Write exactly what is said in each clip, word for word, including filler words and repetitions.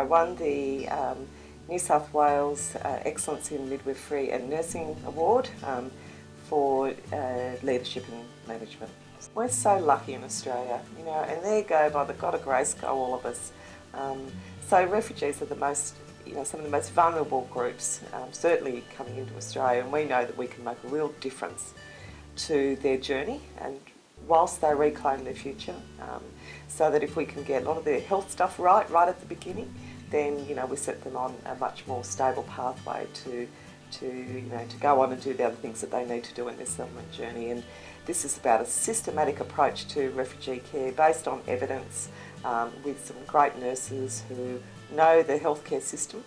I won the um, New South Wales uh, Excellence in Midwifery and Nursing Award um, for uh, leadership and management. We're so lucky in Australia, you know, and there you go, by the God of grace go all of us. Um, so refugees are the most, you know, some of the most vulnerable groups, um, certainly coming into Australia, and we know that we can make a real difference to their journey and whilst they reclaim their future, um, so that if we can get a lot of their health stuff right, right at the beginning, then, you know, we set them on a much more stable pathway to, to you know, to go on and do the other things that they need to do in their settlement journey. And this is about a systematic approach to refugee care based on evidence, um, with some great nurses who know the healthcare system.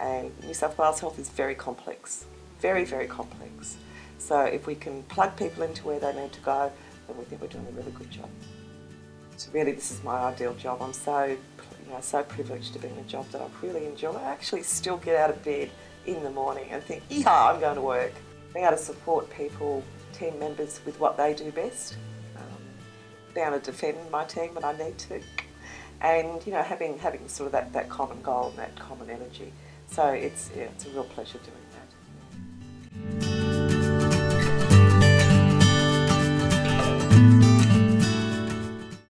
And New South Wales health is very complex, very, very complex. So if we can plug people into where they need to go, and we think we're doing a really good job. So really, this is my ideal job. I'm so, you know, so privileged to be in a job that I really enjoy. I actually still get out of bed in the morning and think, yeah, I'm going to work. Being able to support people, team members, with what they do best. Um, being able to defend my team when I need to, and you know, having having sort of that that common goal and that common energy. So it's yeah, it's a real pleasure doing it.